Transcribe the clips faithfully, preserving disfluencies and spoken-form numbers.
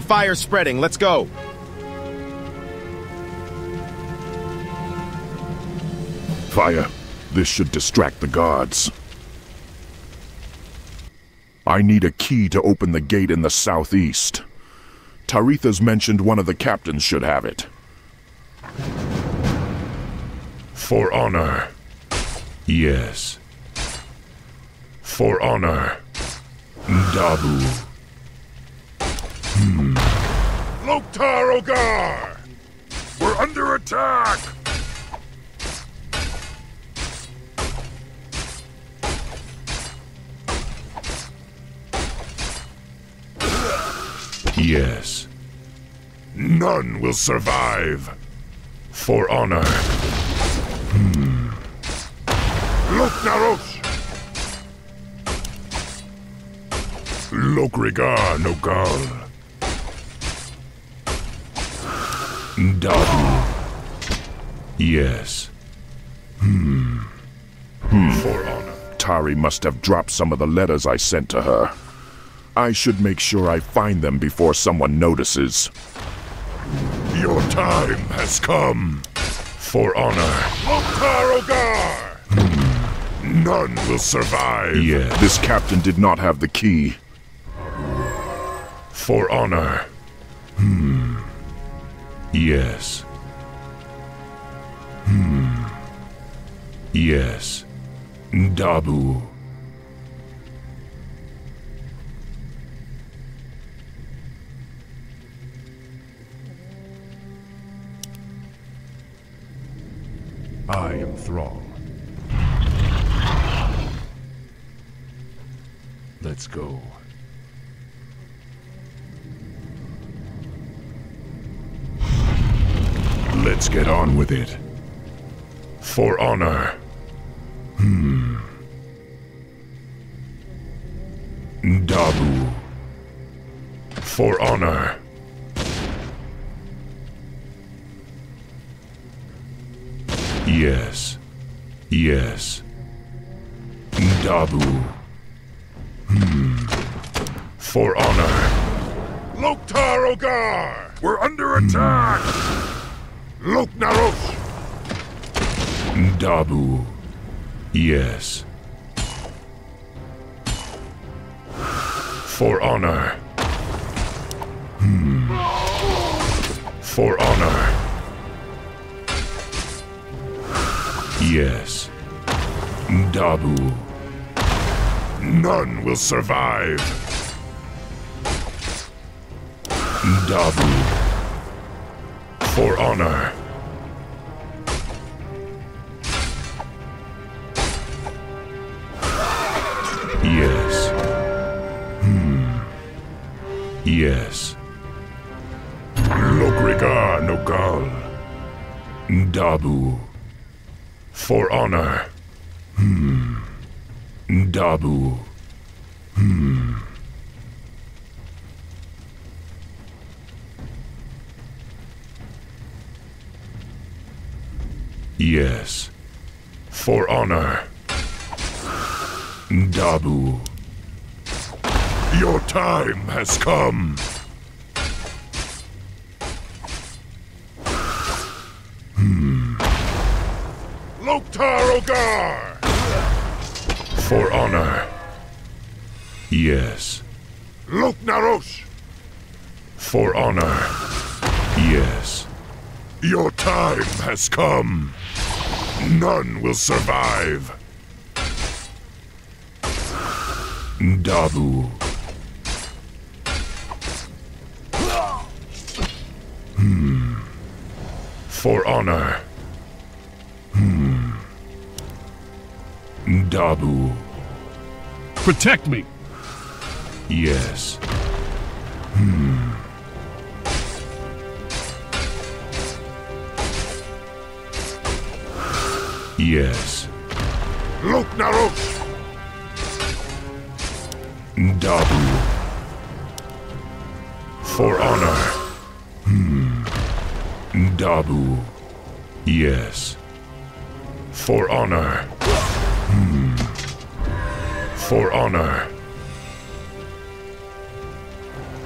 The fire's spreading. Let's go. Fire. This should distract the guards. I need a key to open the gate in the southeast. Taretha's mentioned one of the captains should have it. For honor. Yes. For honor. N'Dabu. Hmm. Lok'tar ogar! We're under attack! Yes. None will survive. For honor. Hmm. Lok'narosh! Lok-regar no gal. N'Dabu. Yes. Hmm. Hmm. For honor. Tari must have dropped some of the letters I sent to her. I should make sure I find them before someone notices. Your time has come. For honor. Lok'tar ogar! Hmm. None will survive. Yeah. This captain did not have the key. For honor. Hmm. Yes. Hmm. Yes. N'Dabu. I am Thrall. Let's go. Let's get on with it. For honor. Hmm. N'Dabu. For honor. Yes. Yes. N'Dabu. Hmm. For honor. Lok'tar ogar! We're under attack! Hmm. Lok'narosh! N'Dabu. Yes. For honor. Hmm. For honor. Yes. N'Dabu. None will survive. N'Dabu. For honor. Yes. Hmm. Yes. Lok-regar no gal. N'Dabu. For honor. Hmm. N'Dabu. Hmm. Yes. For honor. N'Dabu. Your time has come. Lok'tar ogar! For honor. Yes. Lok'narosh! For honor. Yes. Your time has come. None will survive. N'Dabu. Hmm. For honor. N'Dabu. Protect me! Yes. Hmm. Yes. Lok'narosh! N'Dabu. For honor. Hmm. N'Dabu. Yes. For honor. Hmm. For honor.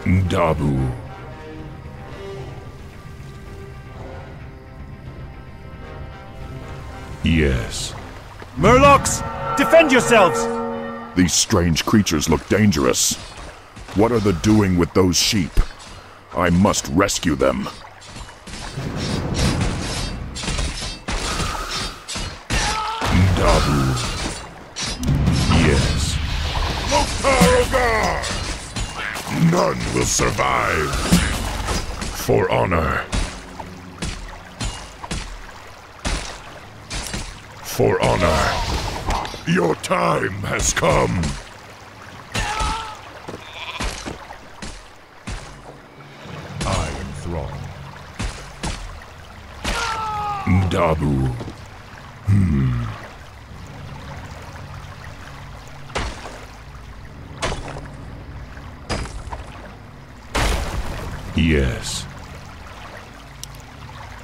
N'Dabu. Yes. Murlocs, defend yourselves! These strange creatures look dangerous. What are they doing with those sheep? I must rescue them. N'Dabu. Yes. Lok'tar ogar! None will survive. For honor. For honor. Your time has come. I am Thrall. N'Dabu. Hmm. Yes.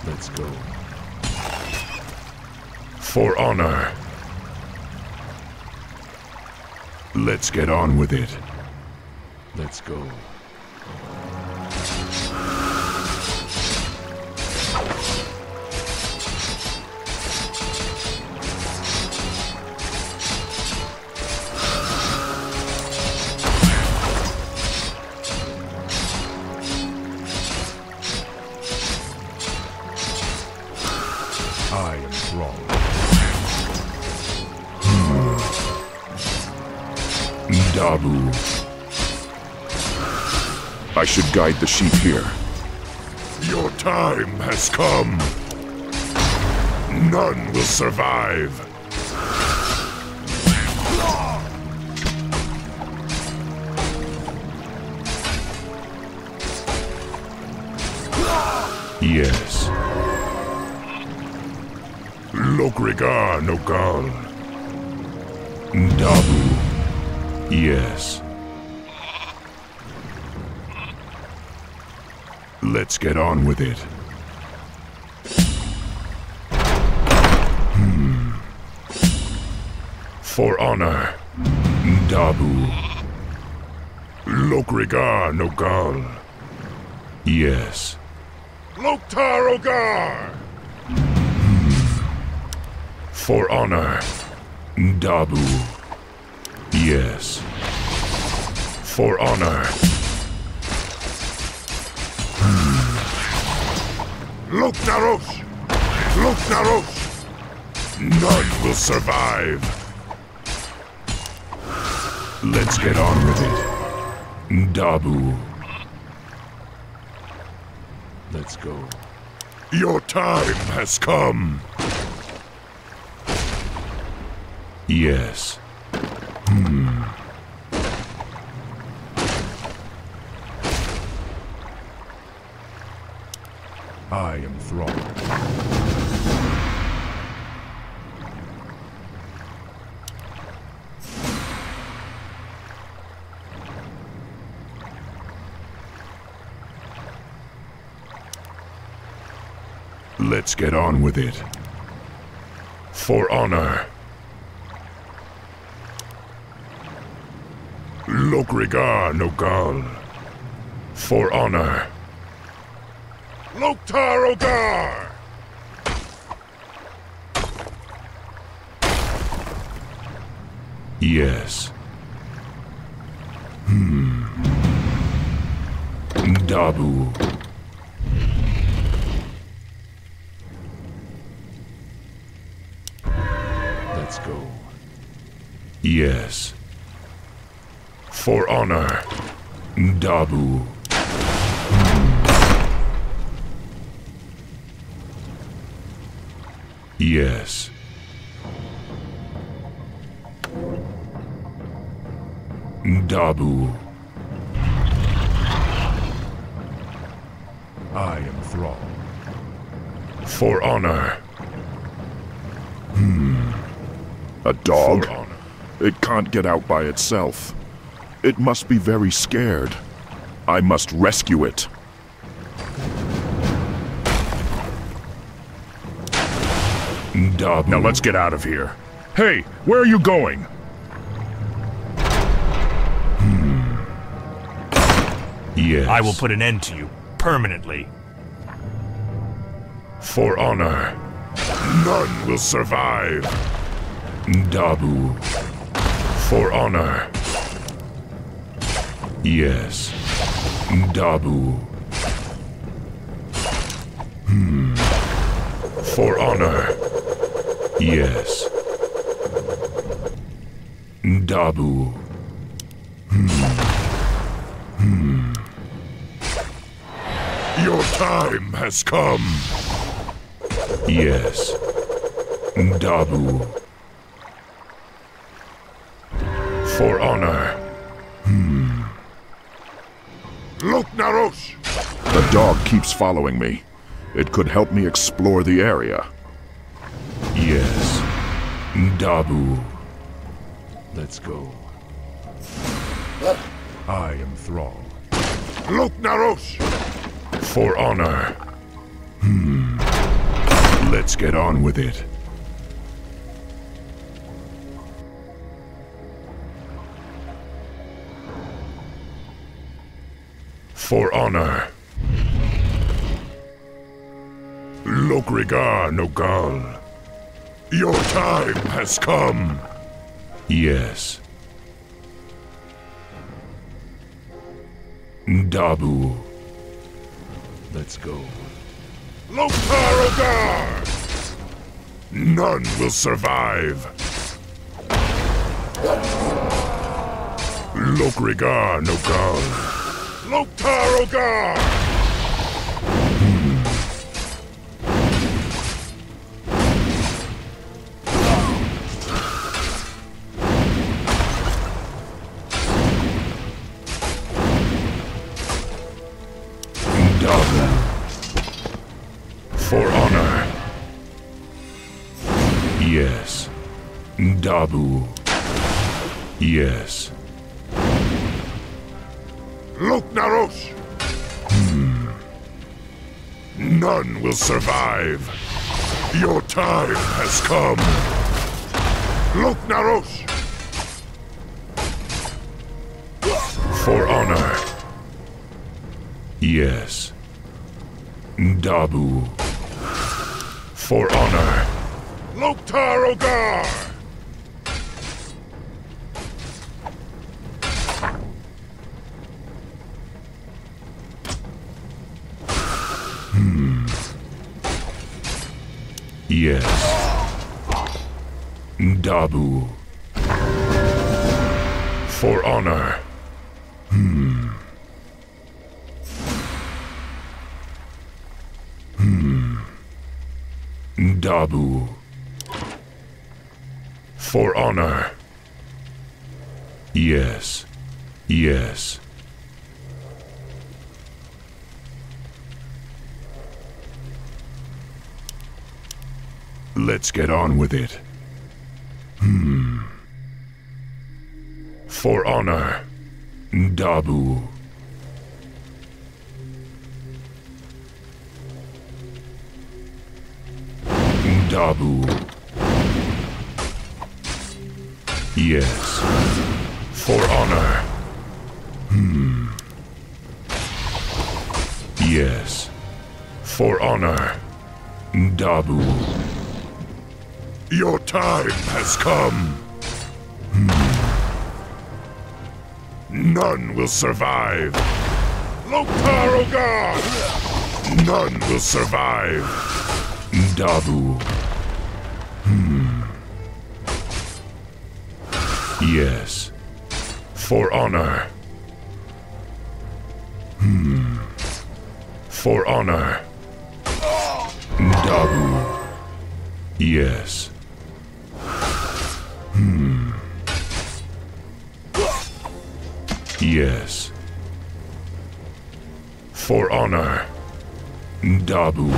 Let's go. For honor. Let's get on with it. Let's go. I am Thrall. Hmm. N'Dabu. I should guide the sheep here. Your time has come. None will survive. Yes. Lok-regar no gal. N'Dabu. Yes. Let's get on with it. Hmm. For honor. N'Dabu. Lok-regar no gal. Yes. Lok'tar ogar! For honor. N'Dabu. Yes. For honor. Hmm. Lok'narosh! Lok'narosh! None will survive. Let's get on with it. N'Dabu. Let's go. Your time has come. Yes. Hmm. I am Thrall. Let's get on with it. For honor. Lok-regar no gal. For honor. Lok'tar ogar! Yes. Hmm. N'Dabu. Let's go. Yes. For honor. N'Dabu. Yes. N'Dabu. I am Thrall. For honor. Hmm. A dog? It can't get out by itself. It must be very scared. I must rescue it. N'Dabu. Now let's get out of here. Hey, where are you going? Hmm. Yes. I will put an end to you, permanently. For honor. None will survive. N'Dabu, for honor. Yes, N'Dabu. Hmm. For honor. Yes. N'Dabu. Hmm. Hmm. Your time has come. Yes. N'Dabu. For honor. Hmm. Lok'narosh! The dog keeps following me. It could help me explore the area. Yes. N'Dabu. Let's go. I am Thrall. Lok'narosh! For honor. Hmm. Let's get on with it. For honor. Lok-regar no gal. Your time has come. Yes. N'Dabu. Let's go. Lok'tar ogar! None will survive. Lok-regar no gal. Lok'tar ogar! For honor. Yes. N'Dabu. Yes. Lok'narosh! Hmm. None will survive. Your time has come. Lok'narosh! For honor. Yes. N'Dabu. For honor. Lok'tar ogar! Hmm. Yes. N'Dabu. For honor. Hmm. N'Dabu. For honor. Yes. Yes. Let's get on with it. Hmm. For honor. N'Dabu. N'Dabu. Yes. For honor. Hmm. Yes. For honor. N'Dabu. Your time has come. Hmm. None will survive. Lok'tar ogar! None will survive. N'Dabu. Yes. For honor. Hmm. For honor. N'Dabu. Yes. Hmm. Yes. For honor. N'Dabu.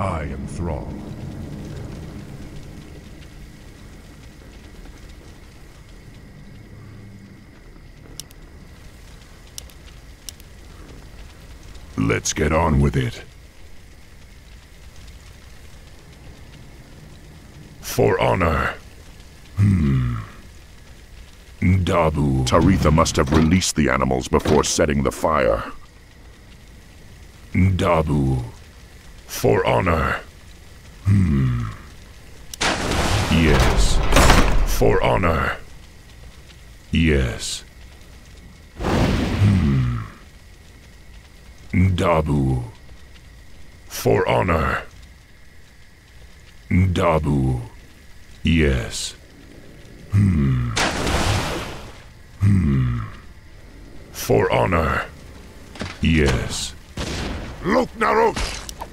I am Thrall. Let's get on with it. For honor. Hmm. N'Dabu. Taretha must have released the animals before setting the fire. N'Dabu. For honor. Hmm. Yes. For honor. Yes. Hmm. N'Dabu. For honor. N'Dabu. Yes. Hmm. Hmm. For honor. Yes. Lok'narosh!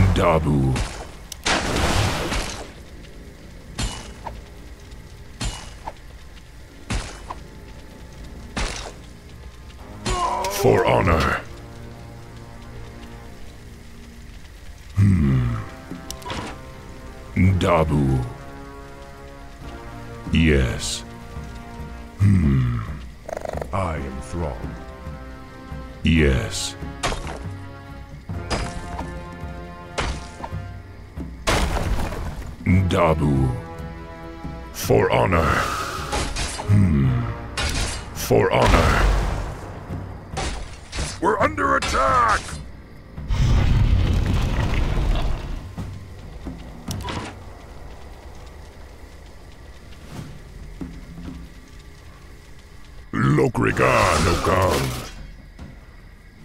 N'Dabu. For honor. Hmm. N'Dabu. Yes. Hmm. I am Thrall. Yes. N'Dabu. For honor. Hmm. For honor. We're under attack! Lok-regar no gal.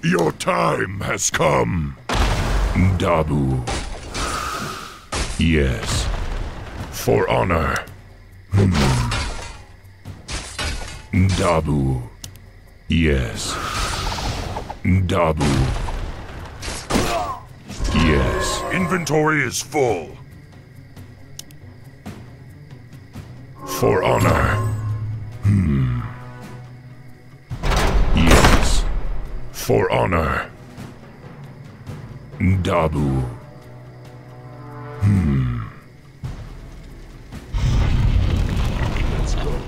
Your time has come. N'Dabu. Yes. For honor. N'Dabu. Yes. N'Dabu. Yes. Inventory is full. For honor. Hmm. Yes. For honor. N'Dabu. Hmm. Let's go.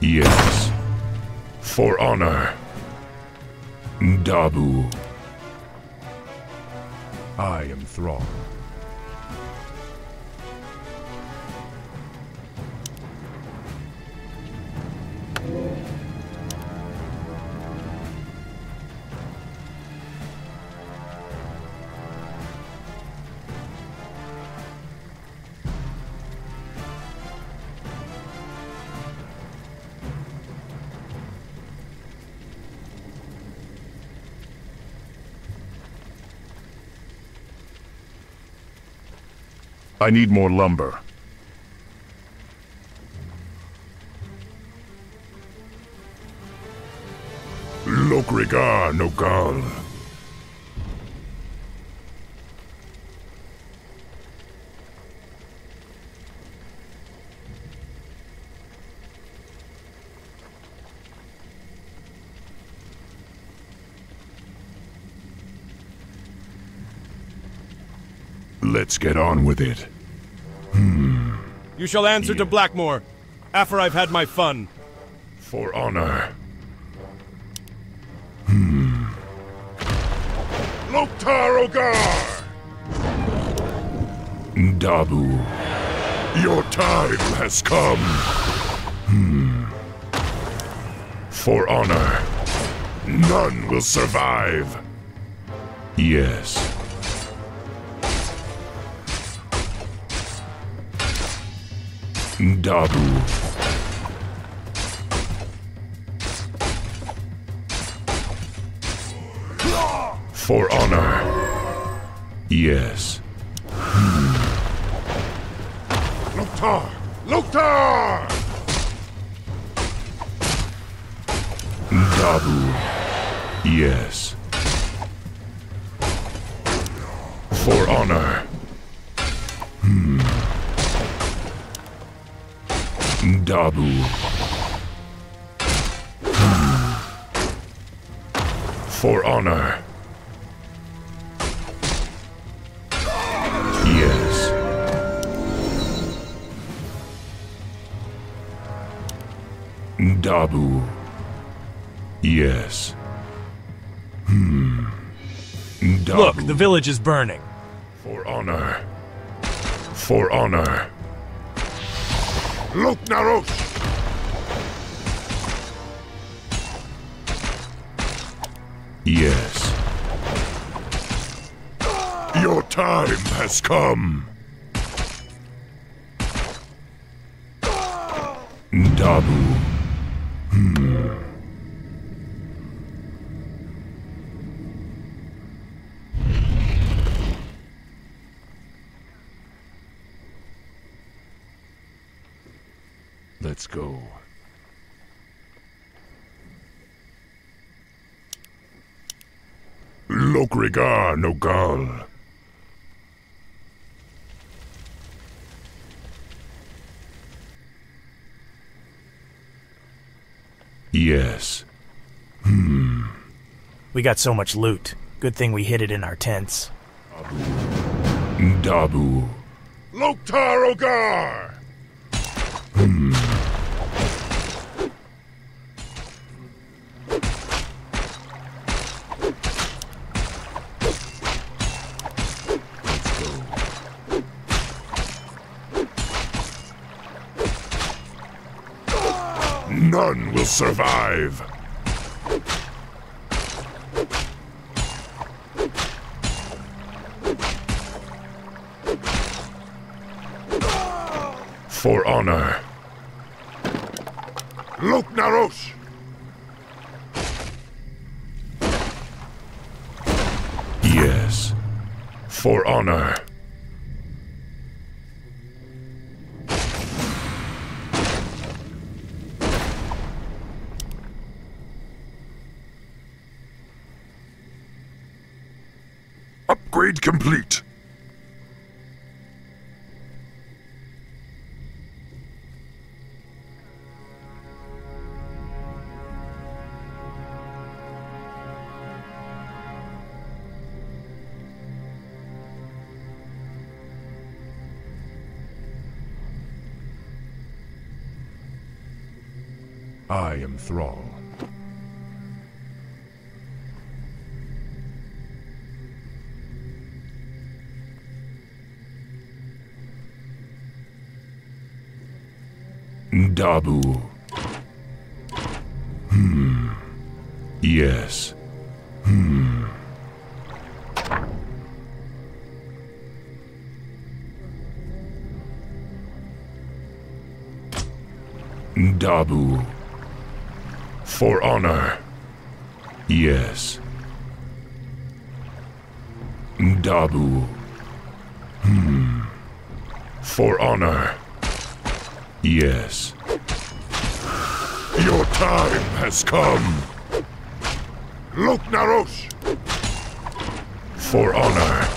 Yes. For honor. N'Dabu. I am Thrall. I need more lumber. Lok-regar no gal. Let's get on with it. Hmm. You shall answer yeah. to Blackmoore, after I've had my fun. For honor. Hmm. Lok'tar ogar! N'Dabu. Your time has come. Hmm. For honor. None will survive. Yes. N'Dabu. For honor. Yes. Hmm. Lok'tar! Lok'tar! N'Dabu. Yes. For honor. Hmm. N'Dabu. For honor. Yes. N'Dabu. Yes. Hmm. N'Dabu. Look, the village is burning. For honor. For honor. Lok'narosh! Yes. Your time has come. N'Dabu. Hmm. Let's go. Lok-regar no gal. Yes. Hmm. We got so much loot. Good thing we hid it in our tents. N'Dabu. Lok'tar ogar. Hmm. None will survive. For honor. Lok'narosh! Yes. For honor. Upgrade complete. I am Thrall. N'Dabu. Hmm. Yes. Hmm. N'Dabu. For honor. Yes. N'Dabu. Hmm. For honor. Yes. Your time has come. Lok'narosh. For honor.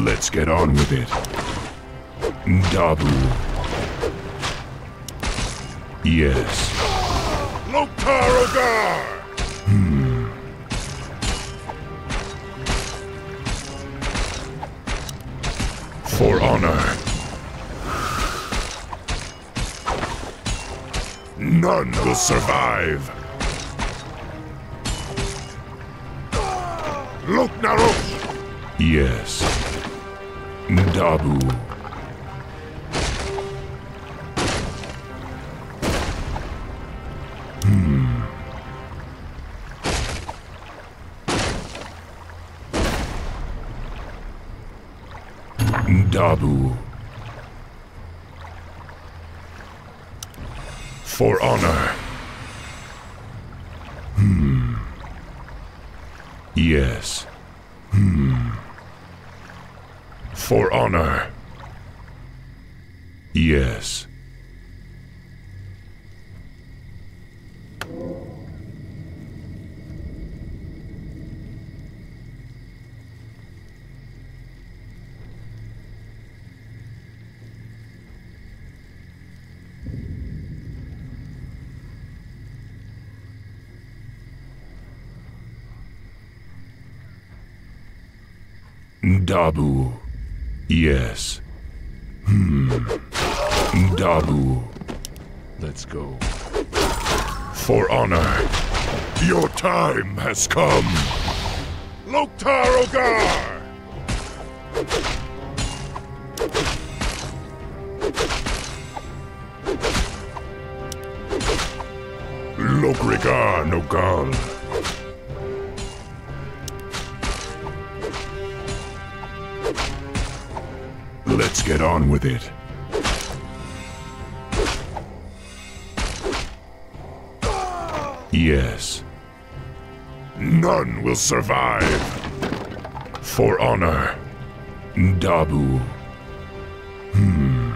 Let's get on with it. N'Dabu. Yes. Lok'tar ogar! Hmm. For honor. None will survive. Lok'narosh! Yes. N'Dabu. N'Dabu. For honor. Hmm. Yes. Hmm. For honor. Yes. N'Dabu. Yes. Hmm. N'Dabu. Let's go. for honor. Your time has come. Lok'tar ogar! Lok-regar no gal. Let's get on with it. Yes. None will survive. For honor, N'Dabu. Hmm.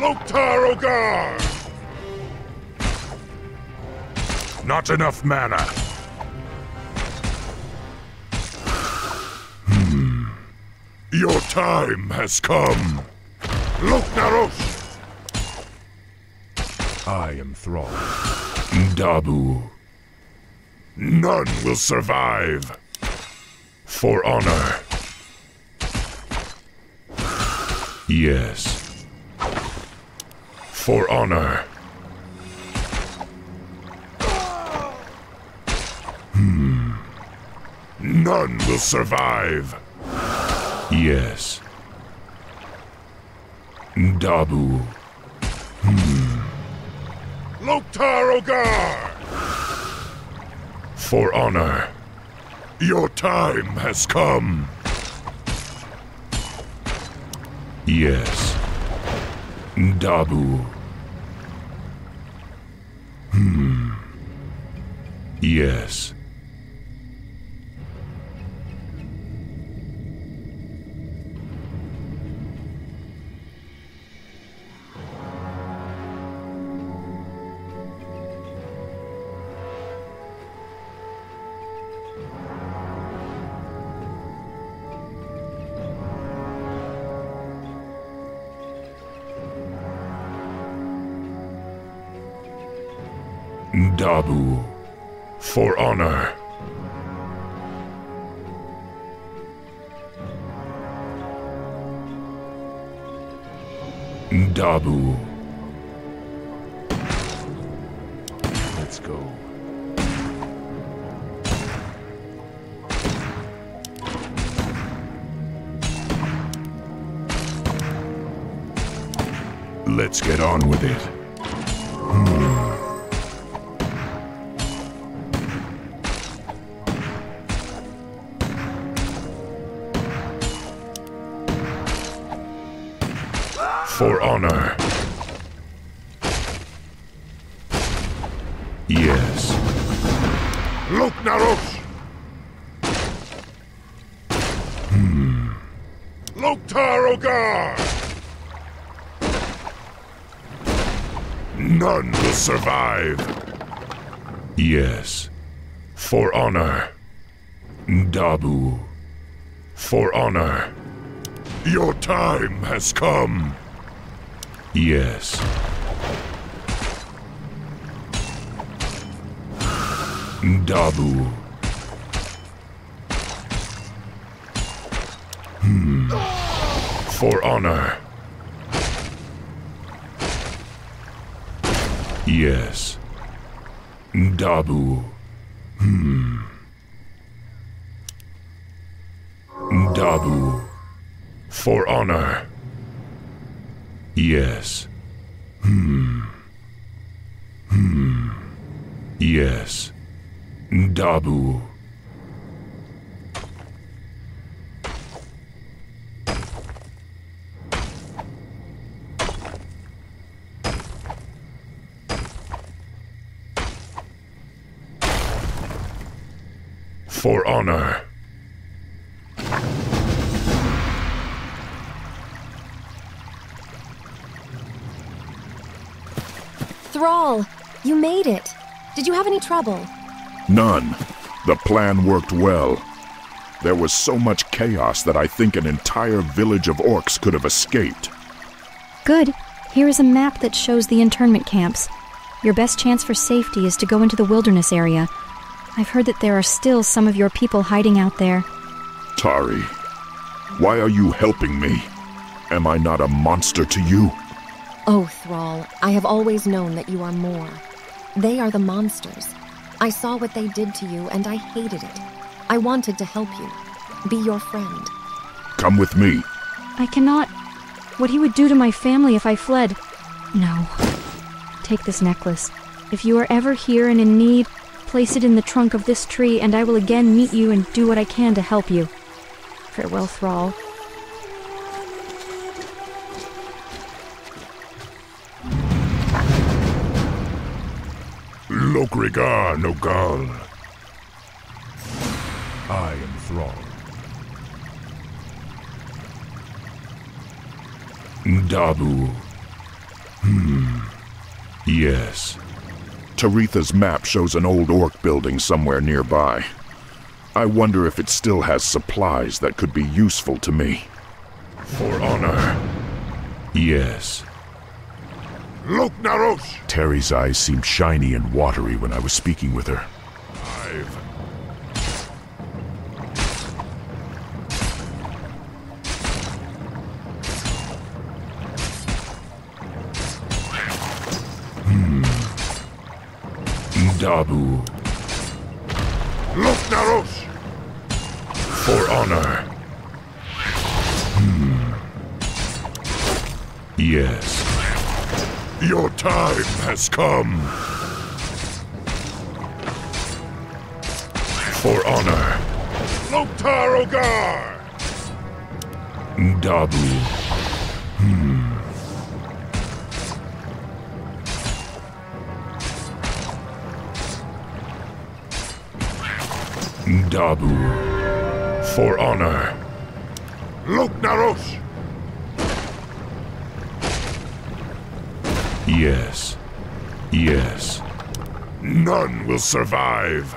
Lok'tar ogar! Not enough mana. Hmm. Your time has come. Lok'narosh! I am Thrall. N'Dabu. None will survive. For honor. Yes. For honor. Hmm. None will survive. Yes. N'Dabu. Hmm. Lok'tar ogar! For honor, your time has come. Yes, N'Dabu. Hmm. Yes. N'Dabu, for honor. N'Dabu. Let's go. Let's get on with it. Hmm. For honor. Yes. Lok'narosh! Hmm. Lok'tar ogar! None will survive. Yes. For honor. N'Dabu. For honor. Your time has come. Yes. N'Dabu. Hmm. For honor. Yes. N'Dabu. Hmm. N'Dabu. For honor. Yes. Hmm. Hmm. Yes. N'Dabu. For honor. Thrall, you made it. Did you have any trouble? None. The plan worked well. There was so much chaos that I think an entire village of orcs could have escaped. Good. Here is a map that shows the internment camps. Your best chance for safety is to go into the wilderness area. I've heard that there are still some of your people hiding out there. Tari, why are you helping me? Am I not a monster to you? Oh, Thrall, I have always known that you are more. They are the monsters. I saw what they did to you, and I hated it. I wanted to help you. Be your friend. Come with me. I cannot. What he would do to my family if I fled. No. Take this necklace. If you are ever here and in need, place it in the trunk of this tree, and I will again meet you and do what I can to help you. Farewell, Thrall. Lok-regar no gal. I am Thrall. N'Dabu. Hmm. Yes. Taretha's map shows an old orc building somewhere nearby. I wonder if it still has supplies that could be useful to me. For honor. Yes. Lok'narosh! Terry's eyes seemed shiny and watery when I was speaking with her. Five. Hmm. N'Dabu. Lok'narosh! For honor. Hmm. Yes. Your time has come. For honor. Lok'tar ogar! N'Dabu. Hmm. N'Dabu. For honor. Lok'narosh! Yes. Yes. None will survive.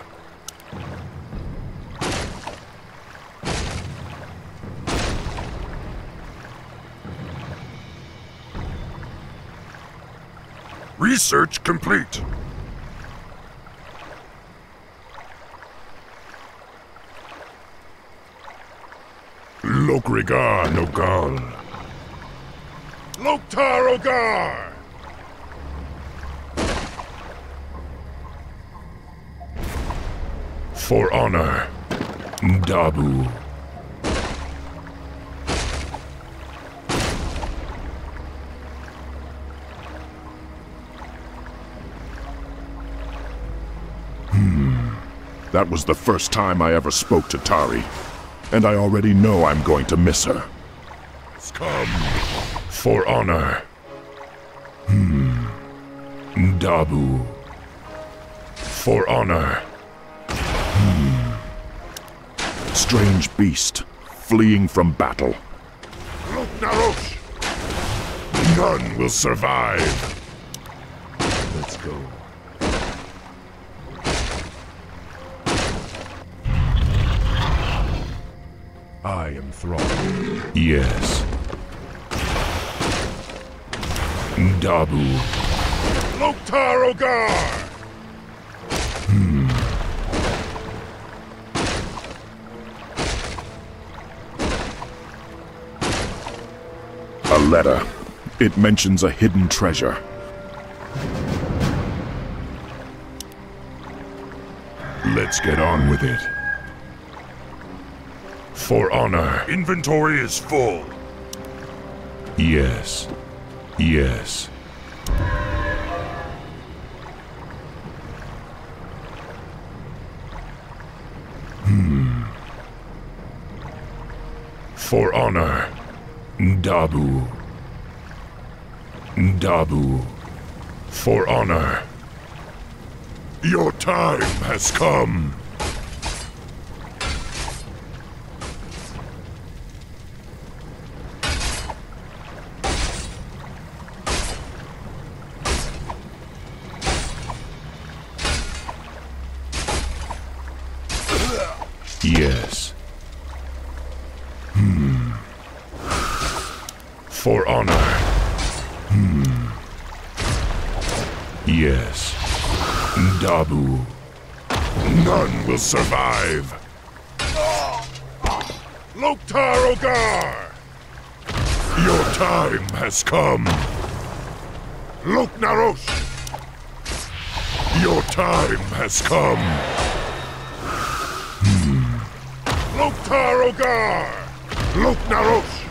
Research complete. Lok-regar no gal. Lok'tar ogar! For honor, N'Dabu. Hmm. That was the first time I ever spoke to Tari, and I already know I'm going to miss her. Come, for honor. Hmm. N'Dabu. For honor. Strange beast, fleeing from battle. Lok'narosh! None will survive. Let's go. I am Thrall. Yes. N'Dabu. Lok'tar ogar! A letter. It mentions a hidden treasure. Let's get on with it. For honor. Inventory is full. Yes. Yes. Hmm. For honor. N'Dabu. N'Dabu. For honor. Your time has come. Yes. For honor. Hmm. Yes. N'Dabu. None will survive. Lok'tar ogar! Your time has come. Lok'narosh! Your time has come. Hmm. Lok'tar ogar! Lok'narosh!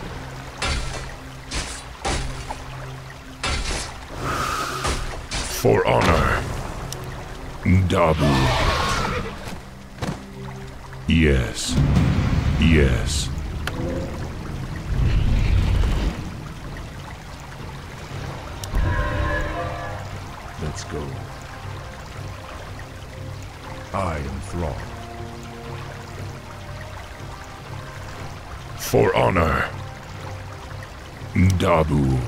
For honor, N'Dabu. Yes. Yes. Let's go. I am Thrall. For honor, N'Dabu.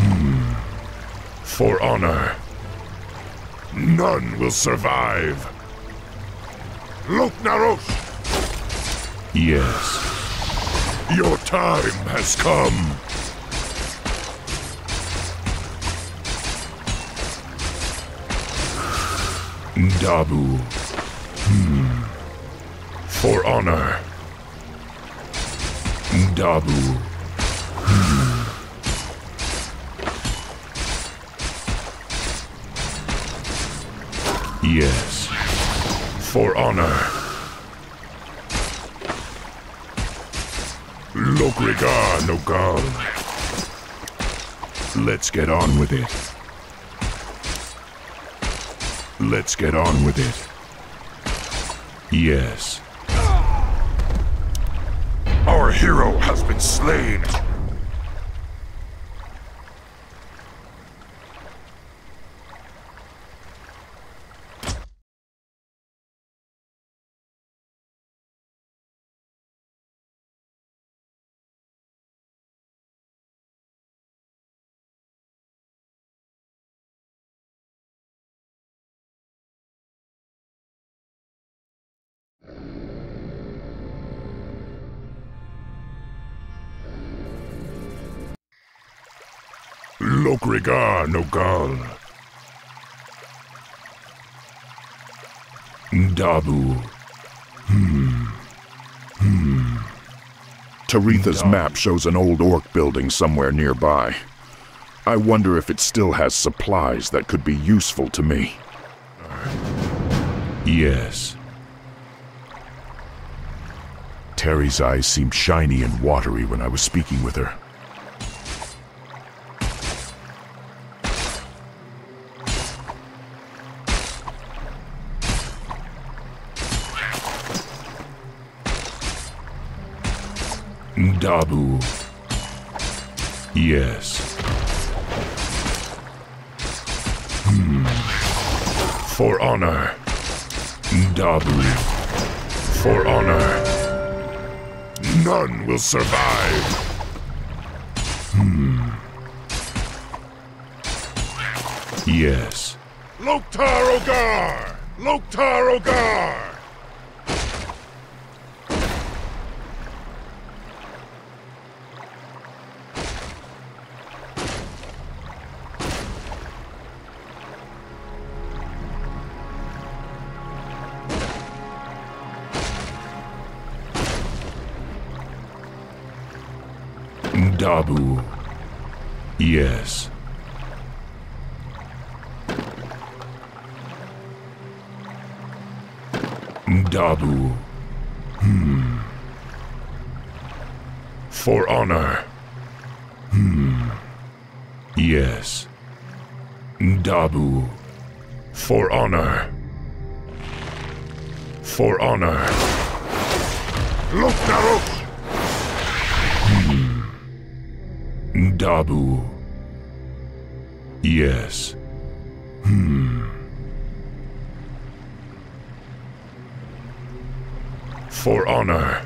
Hmm. For honor, none will survive. Lok'narosh! Yes. Your time has come. N'Dabu. Hmm. For honor. N'Dabu. Hmm. Yes. For honor. Lok-regar no gal. Let's get on with it. Let's get on with it. Yes. Our hero has been slain. Lok-regar no gal. N'Dabu. Hmm. Hmm. Taretha's map shows an old orc building somewhere nearby. I wonder if it still has supplies that could be useful to me. Yes. Terry's eyes seemed shiny and watery when I was speaking with her. N'Dabu. Yes. Hmm. For honor. N'Dabu. For honor. None will survive. Hmm. Yes. Lok'tar ogar! Lok'tar ogar! N'Dabu. Yes. N'Dabu. Hmm. For honor. Hmm. Yes. N'Dabu. For honor. For honor. Lok'narosh! N'Dabu. Yes. Hmm. For honor.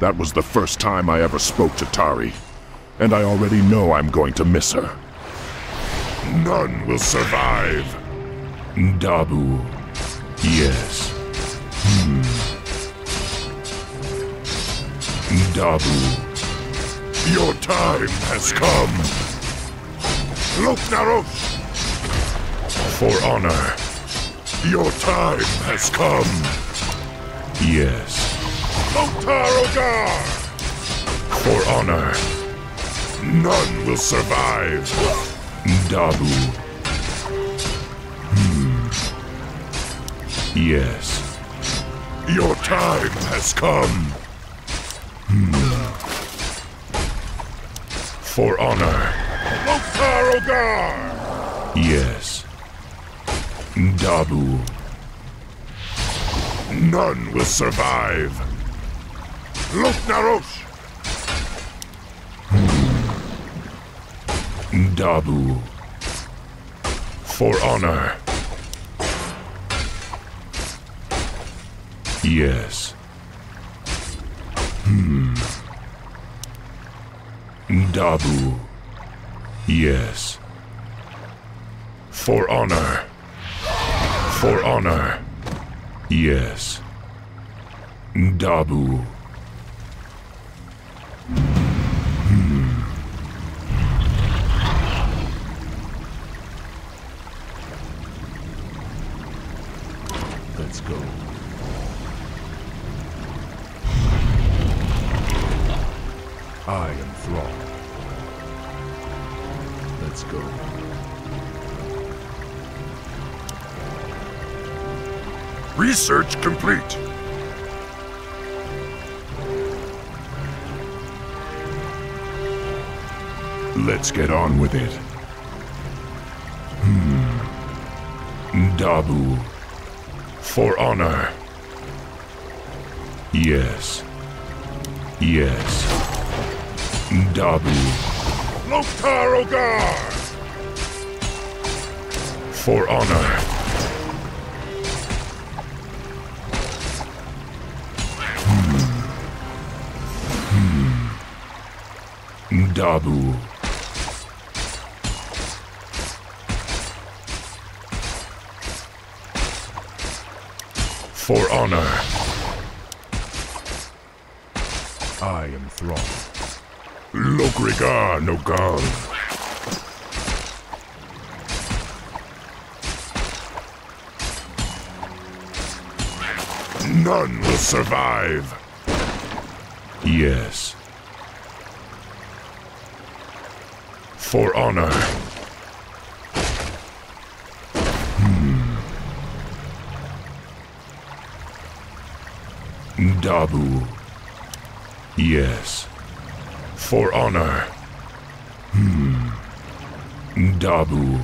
That was the first time I ever spoke to Tari. And I already know I'm going to miss her. None will survive. N'Dabu. Yes. Hmm. N'Dabu. Your time has come. Lok'narosh! For honor, your time has come. Yes. Lok'tar ogar! For honor, none will survive. N'Dabu. Hmm. Yes. Your time has come. Hmm. For honor. Lok'tar ogar! Yes. N'Dabu. None will survive. Lok'narosh! N'Dabu. For honor. Yes. Hmm. N'Dabu. Yes. For honor. For honor. Yes. N'Dabu. Hmm. Let's go. I am Thrall. Let's go. Research complete. Let's get on with it. Hmm. N'Dabu. For honor. Yes. Yes. N'Dabu. Lok'tar ogar! For honor. Hmm. Hmm. N'Dabu. For honor. I am Thrall. Lok-regar no gal. None will survive. Yes. For honor. Hmm. N'Dabu. Yes. For honor. Hmm. N'Dabu.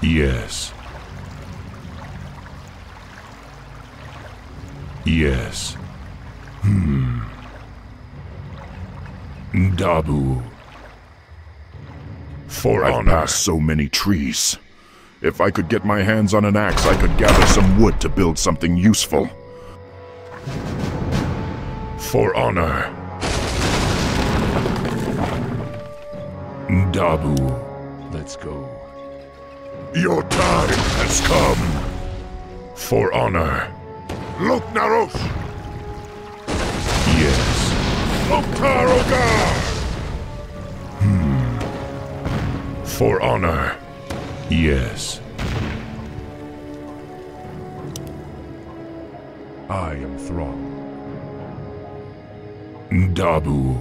Yes. Yes. Hmm. N'Dabu. For honor. I passed so many trees. If I could get my hands on an axe, I could gather some wood to build something useful. For honor. N'Dabu. Let's go. Your time has come. For honor. Lok'narosh! Yes. Lok'tar ogar! Hmm. For honor. Yes. I am Thrall. N'Dabu.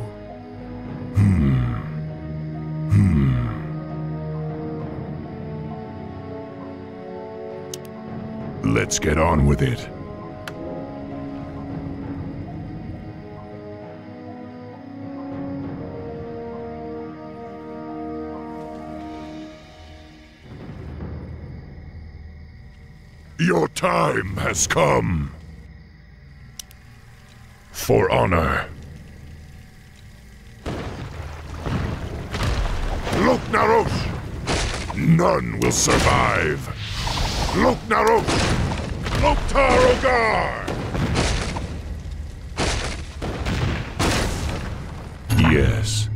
Hmm. Let's get on with it. Your time has come. For honor. Lok'narosh! None will survive. Lok'narosh! Lok'tar ogar! Yes.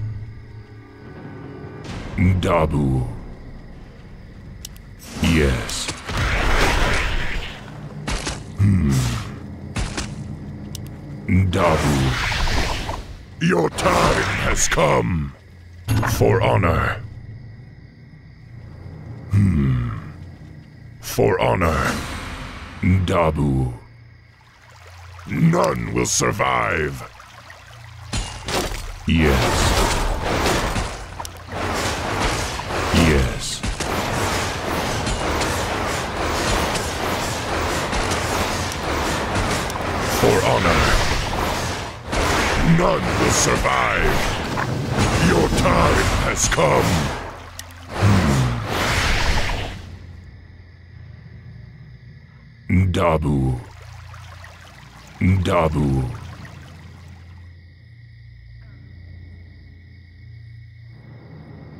N'Dabu. Yes. Hmm. N'Dabu. Your time has come. For honor. Hmm. For honor, N'Dabu. None will survive. Yes. Yes. For honor, none will survive. Your time has come. N'Dabu. N'Dabu.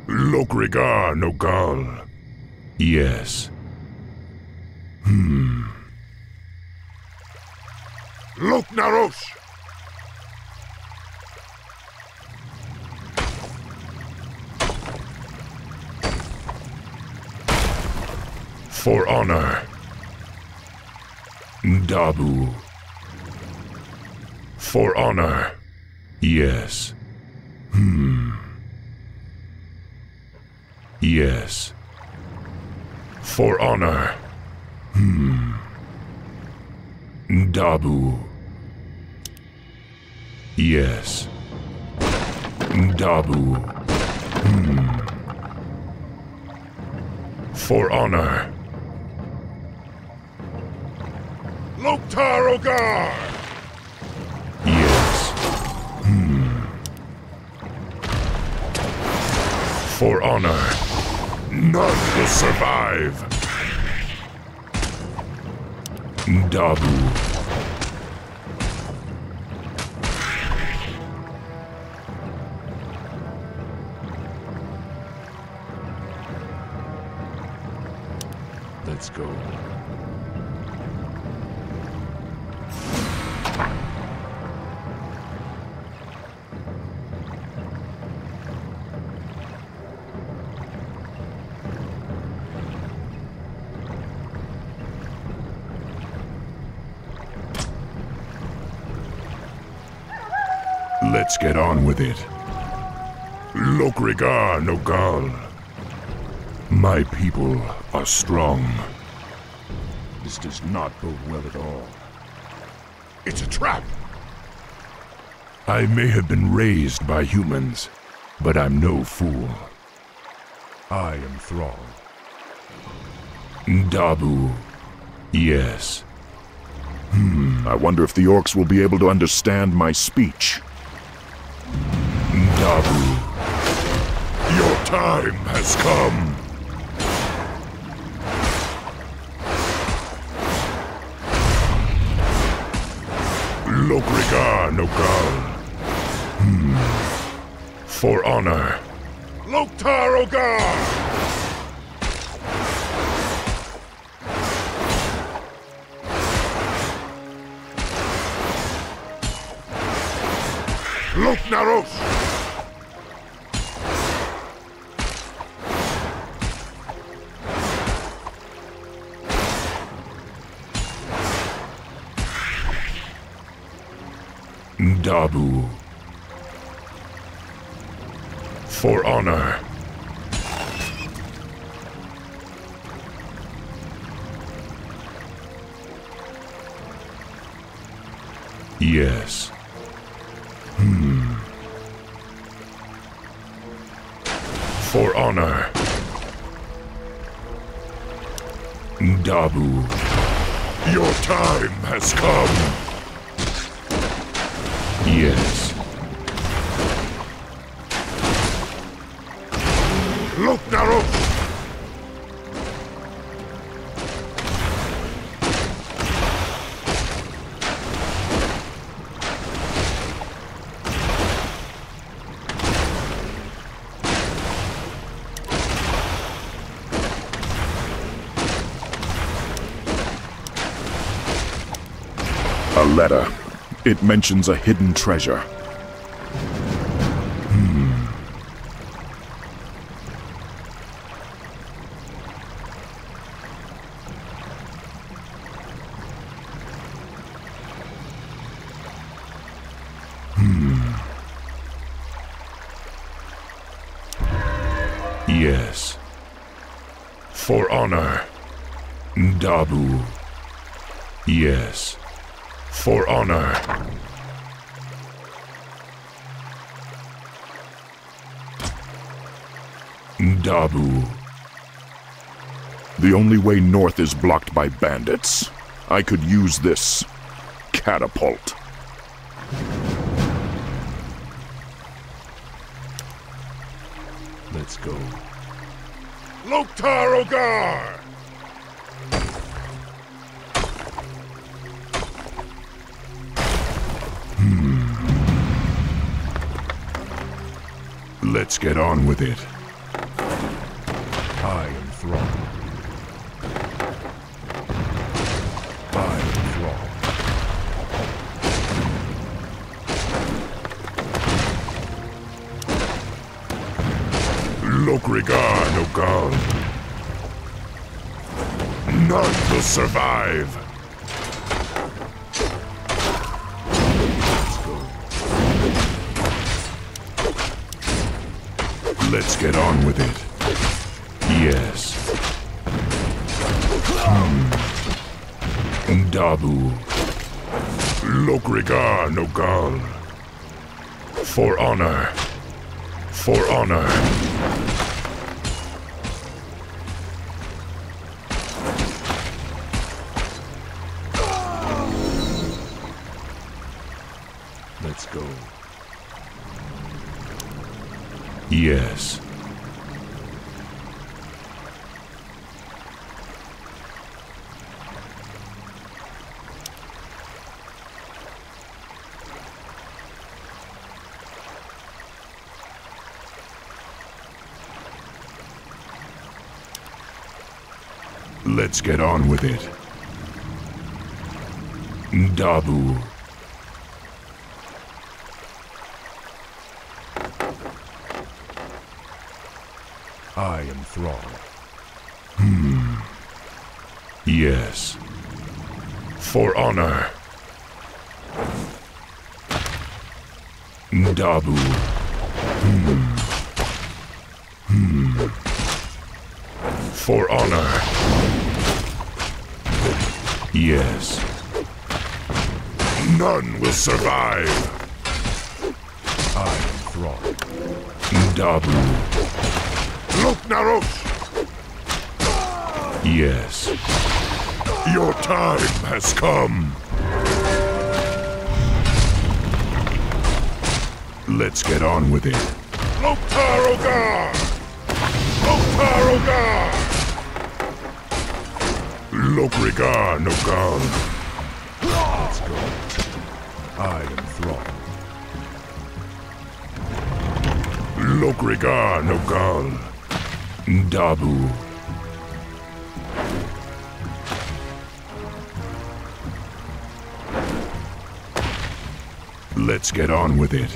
Lok-regar no gal. Yes. Hmm. Lok'narosh. For honor. N'Dabu. For honor. Yes. Hmm. Yes. For honor. Hmm. N'Dabu. Yes. N'Dabu. Hmm. For honor. Lok'tar ogar! Yes. Hmm. For honor, none will survive. N'Dabu. Let's go. Let's get on with it. Lok-regar no gal. My people are strong. This does not bode well at all. It's a trap! I may have been raised by humans, but I'm no fool. I am Thrall. N'Dabu. Yes. Hmm, I wonder if the orcs will be able to understand my speech. N'Dabu, your time has come. Lok-regar no gal. Hmm. For honor. Lok'tar ogar! Lok'narosh! N'Dabu. For honor. Yes. Hmm. For honor. N'Dabu. Your time has come. Yes. Lok'narosh! A letter. It mentions a hidden treasure. Hmm. Hmm. Yes. for honor. N'Dabu. Yes, for honor. N'Dabu. The only way north is blocked by bandits. I could use this catapult. Let's go. Lok'tar ogar! Hmm. Let's get on with it. I am Thrall. Lok-regar no gal. None will survive. Let's go. Let's get on with it. Yes. Hmm. N'Dabu. Lok-regar no gal. For honor. For honor. Let's go. Yes. Let's get on with it. N'Dabu. I am Thrall. Hmm. Yes. For honor. N'Dabu. Hmm. Hmm. For honor. Yes. None will survive. I am Thrall. N'Dabu. Lok'narosh. Yes. Your time has come. Let's get on with it. Lok'tar ogar! Lok'tar ogar! Lok-regar no gal. Let's go. I am Thrall. Lok-regar no gal. N'Dabu. Let's get on with it.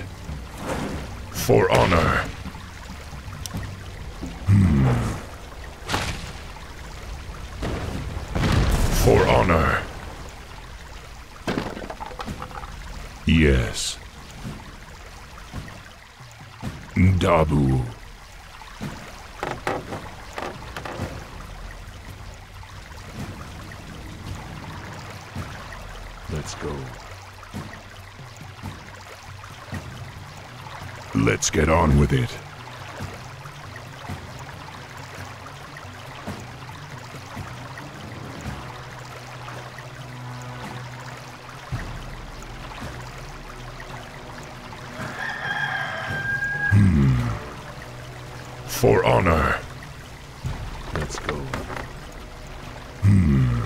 For honor. For honor. Yes. N'Dabu. Let's go. Let's get on with it. For honor. Let's go. Hmm.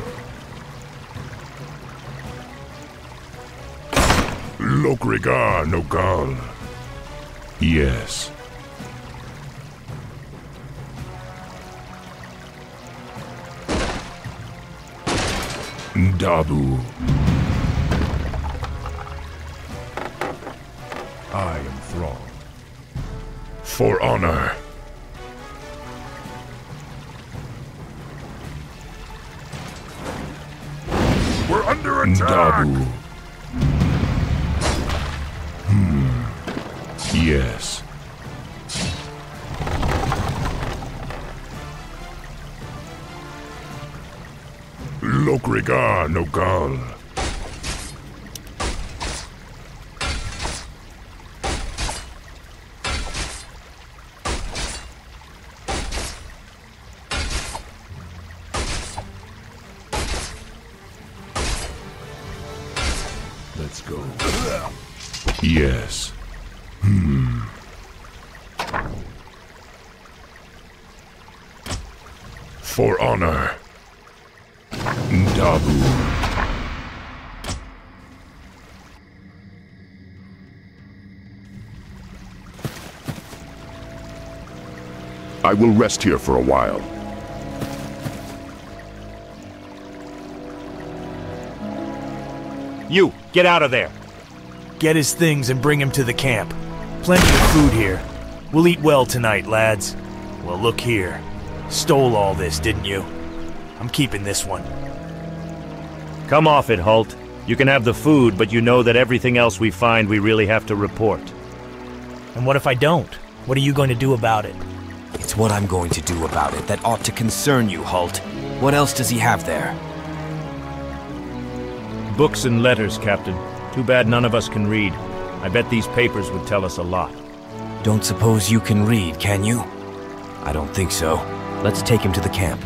Lok-regar no gal. Yes. N'Dabu. I am Thrall. For honor. We're under attack! N'Dabu. Hmm. Yes. Lok-regar no gal. Let's go. Yes. Hmm. For honor. N'Dabu. I will rest here for a while. You, get out of there. Get his things and bring him to the camp. Plenty of food here. We'll eat well tonight, lads. Well, look here. Stole all this, didn't you? I'm keeping this one. Come off it, Halt. You can have the food, but you know that everything else we find we really have to report. And what if I don't? What are you going to do about it? It's what I'm going to do about it that ought to concern you, Halt. What else does he have there? Books and letters, Captain. Too bad none of us can read. I bet these papers would tell us a lot. Don't suppose you can read, can you? I don't think so. Let's take him to the camp.